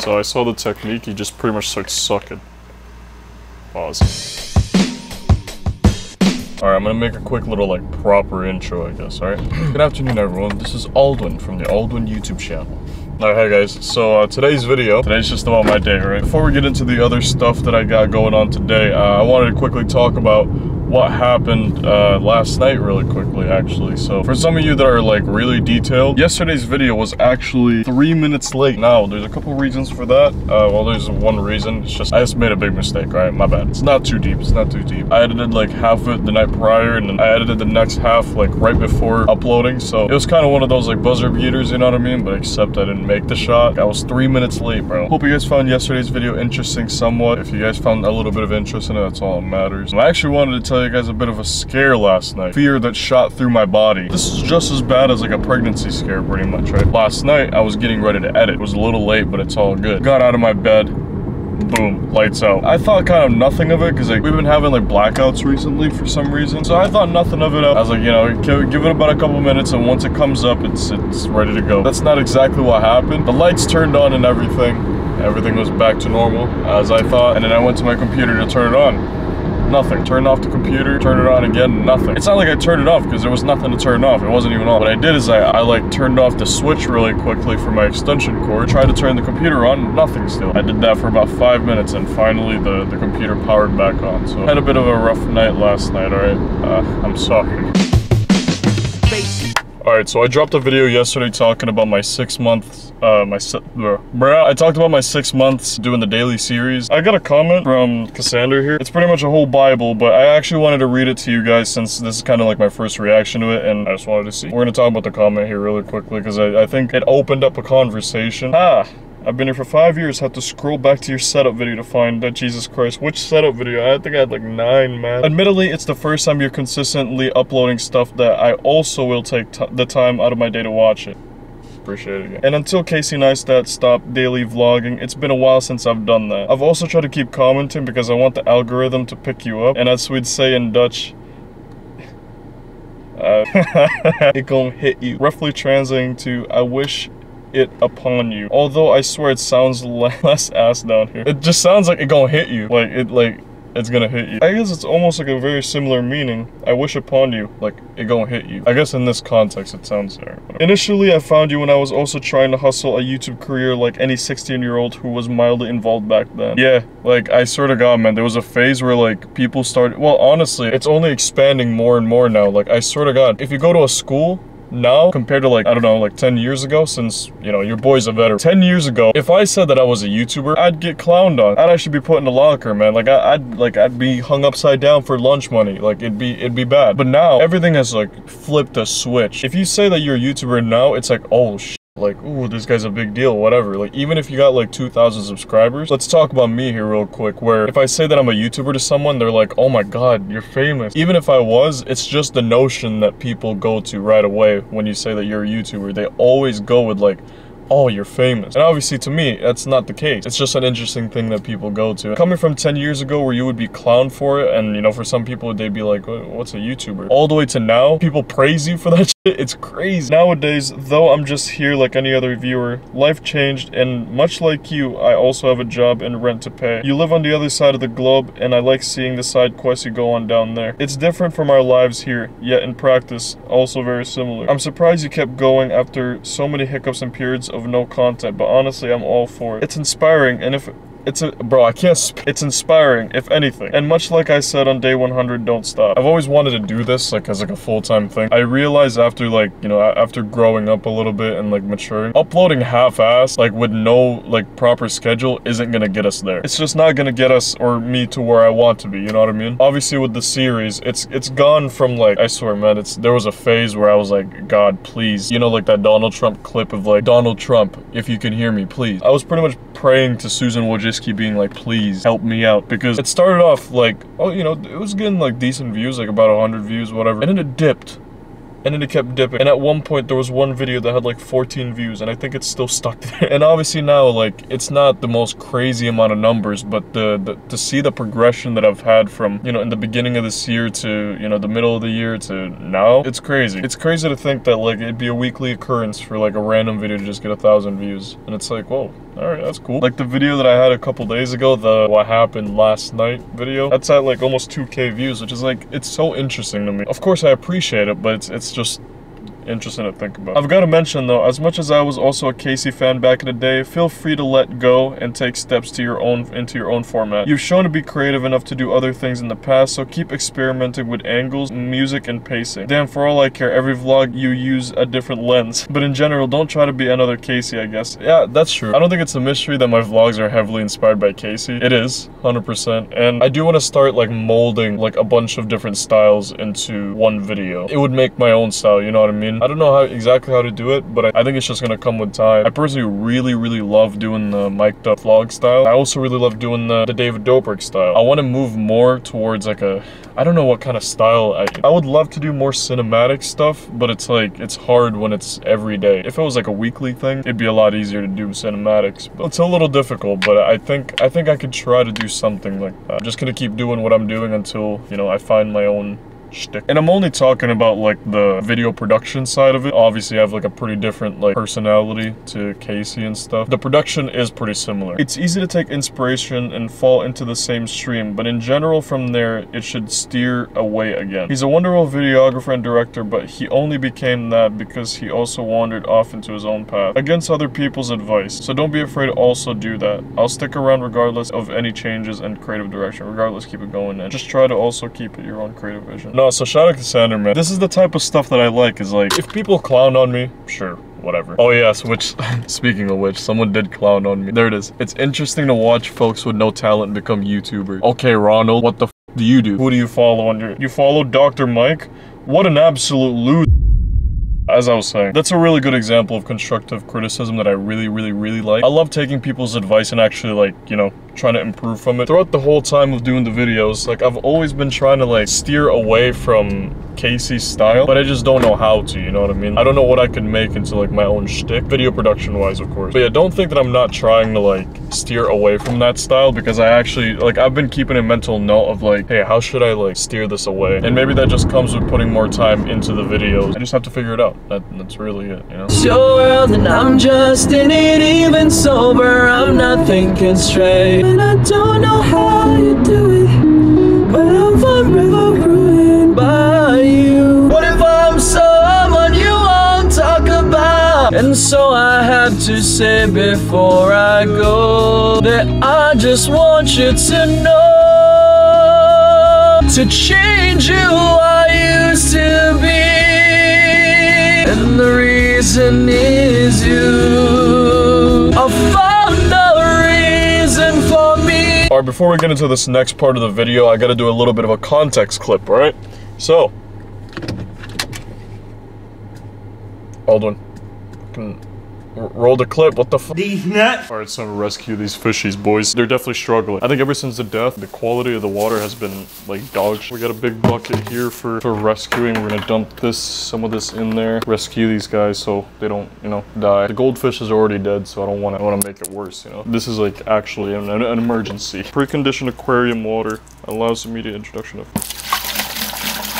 So I saw the technique, you just pretty much start sucking. Pause. Alright, I'm gonna make a quick little like proper intro, I guess, alright? Good afternoon, everyone. This is Aldwen from the Aldwen YouTube channel. Alright, hey guys, so today's just about my day, right? Before we get into the other stuff that I got going on today, I wanted to quickly talk about what happened last night really quickly, actually. So for some of you that are like really detailed, yesterday's video was actually 3 minutes late. Now there's a couple reasons for that. Well, there's one reason. It's just I just made a big mistake, right? My bad. It's not too deep, it's not too deep. I edited like half of it the night prior, and then I edited the next half like right before uploading. So it was kind of one of those like buzzer beaters, you know what I mean? But except I didn't make the shot. I was 3 minutes late, bro. Hope you guys found yesterday's video interesting somewhat. If you guys found a little bit of interest in it, that's all that matters. And I actually wanted to tell you guys a bit of a scare last night. Fear that shot through my body. This is just as bad as like a pregnancy scare pretty much, right? Last night I was getting ready to edit. It was a little late, but it's all good. Got out of my bed. Boom, lights out. I thought kind of nothing of it because like we've been having like blackouts recently for some reason. So I thought nothing of it. I was like, you know, give it about a couple minutes and once it comes up, it's ready to go. That's not exactly what happened. The lights turned on and everything was back to normal as I thought. And then I went to my computer to turn it on. Nothing. Turned off the computer, turned it on again, nothing. It's not like I turned it off because there was nothing to turn off. It wasn't even on. What I did is I like turned off the switch really quickly for my extension cord, tried to turn the computer on, nothing still. I did that for about 5 minutes and finally the computer powered back on. So I had a bit of a rough night last night, alright? I'm sorry. Alright, so I dropped a video yesterday talking about my 6 months, I talked about my 6 months doing the daily series. I got a comment from Cassandra here. It's pretty much a whole Bible, but I actually wanted to read it to you guys since this is kind of like my first reaction to it, and I just wanted to see. We're gonna talk about the comment here really quickly, because I think it opened up a conversation. Ah! I've been here for 5 years, have to scroll back to your setup video to find that. Jesus Christ, which setup video? I think I had like 9, man. Admittedly, it's the first time you're consistently uploading stuff that I also will take the time out of my day to watch it. Appreciate it again. And until Casey Neistat stopped daily vlogging, it's been a while since I've done that. I've also tried to keep commenting because I want the algorithm to pick you up. And as we'd say in Dutch, it gon' hit you. Roughly translating to, I wish it upon you. Although I swear it sounds less ass down here. It just sounds like it gonna hit you. Like it's gonna hit you. I guess it's almost like a very similar meaning. I wish upon you, like it gonna hit you. I guess in this context it sounds there. Initially I found you when I was also trying to hustle a YouTube career like any 16-year-old who was mildly involved back then. Yeah, like I swear to God, man, there was a phase where like people started, well honestly, it's only expanding more and more now. Like I swear to God, if you go to a school now compared to like, I don't know, like 10 years ago, since, you know, your boy's a veteran. 10 years ago, if I said that I was a YouTuber, I'd get clowned on. I'd actually be put in a locker, man. Like I'd be hung upside down for lunch money. Like it'd be bad. But now everything has like flipped a switch. If you say that you're a YouTuber now, it's like, oh shit. Like, ooh, this guy's a big deal, whatever. Like, even if you got like 2,000 subscribers, let's talk about me here real quick, where if I say that I'm a YouTuber to someone, they're like, oh my God, you're famous. Even if I was, it's just the notion that people go to right away when you say that you're a YouTuber. They always go with like, oh, you're famous. And obviously to me, that's not the case. It's just an interesting thing that people go to. Coming from 10 years ago where you would be clowned for it, and you know, for some people, they'd be like, what's a YouTuber? All the way to now, people praise you for that shit. It's crazy. Nowadays, though I'm just here like any other viewer, life changed, and much like you, I also have a job and rent to pay. You live on the other side of the globe, and I like seeing the side quests you go on down there. It's different from our lives here, yet in practice, also very similar. I'm surprised you kept going after so many hiccups and periods of no content, but honestly I'm all for it. It's inspiring, and if it's a bro, I can't speak. It's inspiring if anything, and much like I said on day 100, don't stop. I've always wanted to do this like as like a full-time thing. I realized after like, you know, after growing up a little bit and like maturing, uploading half-ass like with no like proper schedule isn't gonna get us there. It's just not gonna get us or me to where I want to be, you know what I mean? Obviously with the series, it's gone from like, I swear man, there was a phase where I was like, God please, you know, like that Donald Trump clip of like, Donald Trump, if you can hear me please. I was pretty much praying to Susan Wojcicki being like, please help me out, because it started off like, oh, you know, it was getting like decent views, like about 100 views, whatever, and then it dipped, and then it kept dipping, and at one point there was one video that had like 14 views, and I think it's still stuck there. And obviously now, like, it's not the most crazy amount of numbers, but to see the progression that I've had from, you know, in the beginning of this year to, you know, the middle of the year to now, it's crazy. It's crazy to think that like it'd be a weekly occurrence for like a random video to just get 1,000 views, and it's like, whoa. Alright, that's cool. Like the video that I had a couple days ago, the what happened last night video, that's at like almost 2K views, which is like, it's so interesting to me. Of course I appreciate it, but it's just interesting to think about. I've got to mention though, as much as I was also a Casey fan back in the day, feel free to let go and take steps to into your own format. You've shown to be creative enough to do other things in the past, so keep experimenting with angles, music, and pacing. Damn, for all I care, every vlog you use a different lens. But in general, don't try to be another Casey, I guess. Yeah, that's true. I don't think it's a mystery that my vlogs are heavily inspired by Casey. It is, 100%. And I do want to start like molding like a bunch of different styles into one video. It would make my own style, you know what I mean? I don't know exactly how to do it, but I think it's just gonna come with time. I personally really, really love doing the mic'd up vlog style. I also really love doing the David Dobrik style. I want to move more towards like a, I don't know what kind of style. I would love to do more cinematic stuff, but it's like, it's hard when it's every day. If it was like a weekly thing, it'd be a lot easier to do cinematics, but it's a little difficult, but I think I could try to do something like that. I'm just gonna keep doing what I'm doing until, you know, I find my own shtick. And I'm only talking about like the video production side of it. Obviously I have like a pretty different like personality to Casey and stuff. The production is pretty similar. It's easy to take inspiration and fall into the same stream, but in general from there it should steer away again. He's a wonderful videographer and director, but he only became that because he also wandered off into his own path against other people's advice. So don't be afraid to also do that. I'll stick around regardless of any changes in creative direction. Regardless, keep it going and just try to also keep it your own creative vision. No, so shout out to Sander, man. This is the type of stuff that I like, is like, if people clown on me, sure, whatever. Oh yes, which, speaking of which, someone did clown on me. There it is. It's interesting to watch folks with no talent become YouTubers. Okay, Ronald, what the f do you do? Who do you follow on your... You follow Dr. Mike? What an absolute loser. As I was saying, that's a really good example of constructive criticism that I really, really, really like. I love taking people's advice and actually like, you know, trying to improve from it. Throughout the whole time of doing the videos, like I've always been trying to like steer away from Casey's style, but I just don't know how to, you know what I mean? I don't know what I could make into like my own shtick, video production wise, of course. But yeah, don't think that I'm not trying to like steer away from that style, because I actually, like I've been keeping a mental note of like, hey, how should I like steer this away? And maybe that just comes with putting more time into the videos. I just have to figure it out. That's really it, you know? It's your world and I'm just in it, even sober, I'm not thinking straight. And I don't know how you do it, but I'm forever ruined by you. What if I'm someone you won't talk about? And so I have to say before I go that I just want you to know, to change you I used to be. And the reason is you. I found the reason for me. All right, before we get into this next part of the video, I gotta do a little bit of a context clip, all right? So, Aldwen, roll the clip, what the f- These nuts! Alright, it's time to rescue these fishies, boys. They're definitely struggling. I think ever since the death, the quality of the water has been, like, dog shit. We got a big bucket here for rescuing. We're gonna dump this, some of this in there. Rescue these guys so they don't, you know, die. The goldfish is already dead, so I don't wanna make it worse, you know? This is, like, actually an emergency. Preconditioned aquarium water allows immediate introduction of-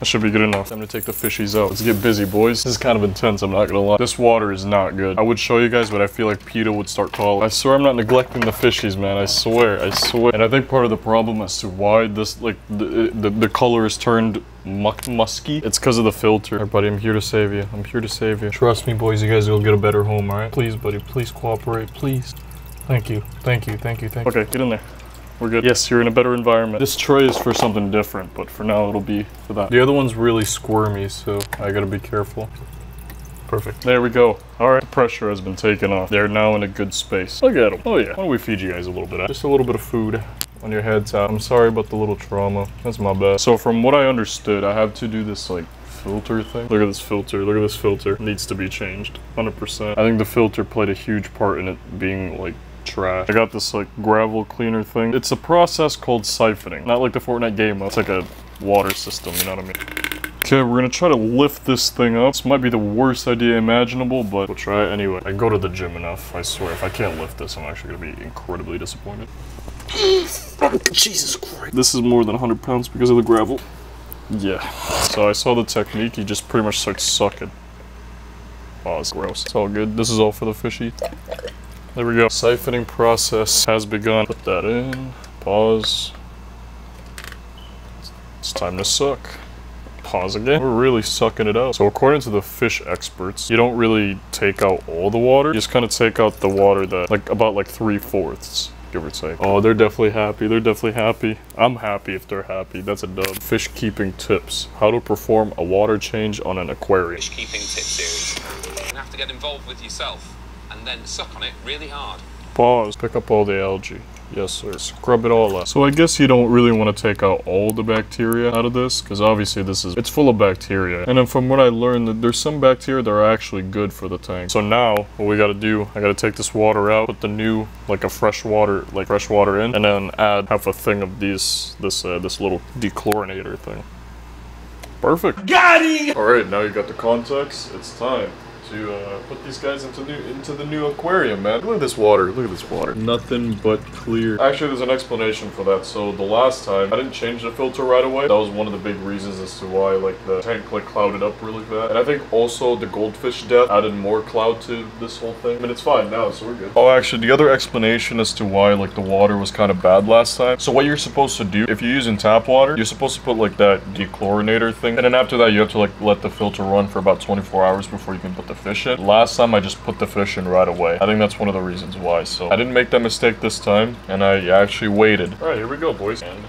That should be good enough. Time to take the fishies out. Let's get busy, boys. This is kind of intense, I'm not gonna lie. This water is not good. I would show you guys, but I feel like PETA would start calling. I swear I'm not neglecting the fishies, man. I swear. And I think part of the problem as to why this, like, the color is turned musky, it's because of the filter. All right, buddy, I'm here to save you. I'm here to save you. Trust me, boys, you guys will get a better home, all right? Please, buddy, please cooperate, please. Thank you, thank you, thank you, thank you. Okay, get in there. We're good. Yes, you're in a better environment. This tray is for something different, but for now it'll be for that. The other one's really squirmy, so I gotta be careful. Perfect. There we go. All right, the pressure has been taken off. They're now in a good space. Look at them. Oh yeah. Why don't we feed you guys a little bit? Just a little bit of food on your head top. I'm sorry about the little trauma. That's my bad. So from what I understood, I have to do this like filter thing. Look at this filter. Look at this filter. It needs to be changed. 100%. I think the filter played a huge part in it being like trash. I got this like gravel cleaner thing. It's a process called siphoning. Not like the Fortnite game. It's like a water system, you know what I mean? Okay, we're gonna try to lift this thing up. This might be the worst idea imaginable, but we'll try it anyway. I go to the gym enough, I swear. If I can't lift this, I'm actually gonna be incredibly disappointed. Jesus Christ. This is more than 100 pounds because of the gravel. Yeah. So I saw the technique. You just pretty much start sucking. Oh, it's gross. It's all good. This is all for the fishy. There we go. Siphoning process has begun. Put that in. Pause. It's time to suck. Pause again. We're really sucking it out. So according to the fish experts, you don't really take out all the water. You just kind of take out the water that, like, about like 3/4, give or take. Oh, they're definitely happy. They're definitely happy. I'm happy if they're happy. That's a dub. Fish keeping tips. How to perform a water change on an aquarium. Fish keeping tip series. You have to get involved with yourself and then suck on it really hard. Pause. Pick up all the algae. Yes, sir. Scrub it all up. So I guess you don't really want to take out all the bacteria out of this, because obviously this is, it's full of bacteria. And then from what I learned, there's some bacteria that are actually good for the tank. So now what we got to do, I got to take this water out, put the new, like a fresh water, in, and then add half a thing of these, this little dechlorinator thing. Perfect. Got it! All right, now you got the context. It's time to put these guys into the new aquarium, man. Look at this water, look at this water. Nothing but clear. Actually, there's an explanation for that. So the last time, I didn't change the filter right away. That was one of the big reasons as to why, like, the tank, like, clouded up really bad. And I think also the goldfish death added more cloud to this whole thing. But it's fine now, so we're good. Oh, actually, the other explanation as to why, like, the water was kind of bad last time. So what you're supposed to do, if you're using tap water, you're supposed to put, like, that dechlorinator thing. And then after that, you have to, like, let the filter run for about 24 hours before you can put the fish in. Last time I just put the fish in right away. I think that's one of the reasons why. So I didn't make that mistake this time, and I actually waited. All right, here we go, boys. And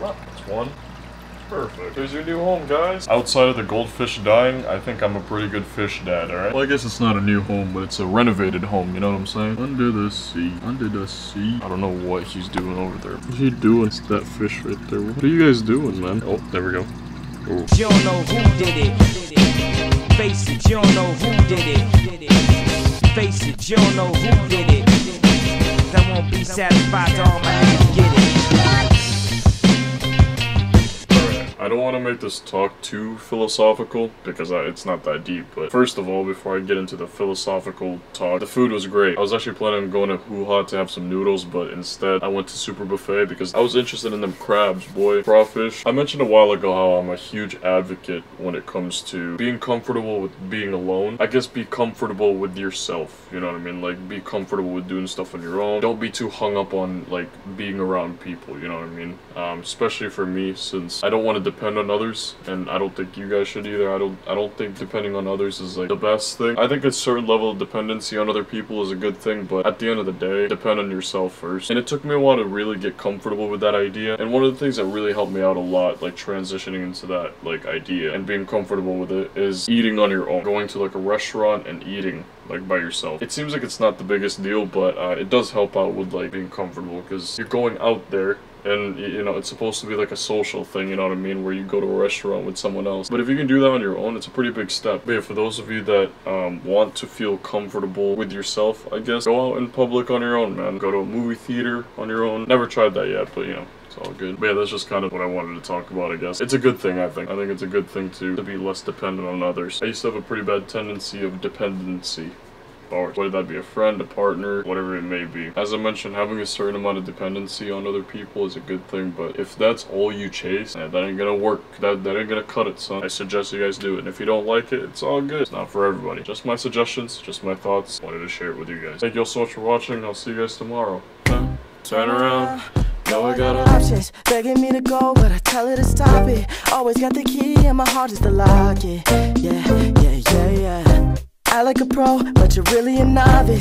well, that's one. Perfect. Here's your new home, guys. Outside of the goldfish dying, I think I'm a pretty good fish dad, all right? Well, I guess it's not a new home, but it's a renovated home, you know what I'm saying? Under the sea. Under the sea. I don't know what he's doing over there. What are you doing? It's that fish right there. What are you guys doing, man? Oh, there we go. Ooh. You don't know who did it. Face it, you don't know who did it. Face it, you don't know who did it. That won't be satisfied to all my niggas get it. Alright, I don't want to make this talk too philosophical, because it's not that deep, but first of all, before I get into the philosophical talk, the food was great. I was actually planning on going to Hoo Ha to have some noodles, but instead I went to Super Buffet because I was interested in them crabs, boy. Crawfish. I mentioned a while ago how I'm a huge advocate when it comes to being comfortable with being alone. I guess be comfortable with yourself, you know what I mean? Like, be comfortable with doing stuff on your own. Don't be too hung up on, like, being around people, you know what I mean? Especially for me, since I don't want to depend on others, and I don't think you guys should either. I don't think depending on others is, like, the best thing. I think a certain level of dependency on other people is a good thing, but at the end of the day, depend on yourself first. And it took me a while to really get comfortable with that idea, and one of the things that really helped me out a lot, like, transitioning into that, like, idea and being comfortable with it, is eating on your own. Going to, like, a restaurant and eating, like, by yourself. It seems like it's not the biggest deal, but it does help out with, like, being comfortable, because you're going out there, and, you know, it's supposed to be like a social thing, you know what I mean, where you go to a restaurant with someone else. But if you can do that on your own, it's a pretty big step. But yeah, for those of you that want to feel comfortable with yourself, I guess, go out in public on your own, man. Go to a movie theater on your own. Never tried that yet, but, you know, all good. But yeah, that's just kind of what I wanted to talk about, I guess. It's a good thing, I think. I think it's a good thing to be less dependent on others. I used to have a pretty bad tendency of dependency. Whether that be a friend, a partner, whatever it may be. As I mentioned, having a certain amount of dependency on other people is a good thing, but if that's all you chase, that ain't gonna work. That ain't gonna cut it, son. I suggest you guys do it, and if you don't like it, it's all good. It's not for everybody. Just my suggestions, just my thoughts. Wanted to share it with you guys. Thank you all so much for watching. I'll see you guys tomorrow. Turn around. Now I got options, begging me to go, but I tell her to stop it. Always got the key and my heart is the lock it. Yeah, yeah, yeah, yeah. I like a pro, but you're really a novice.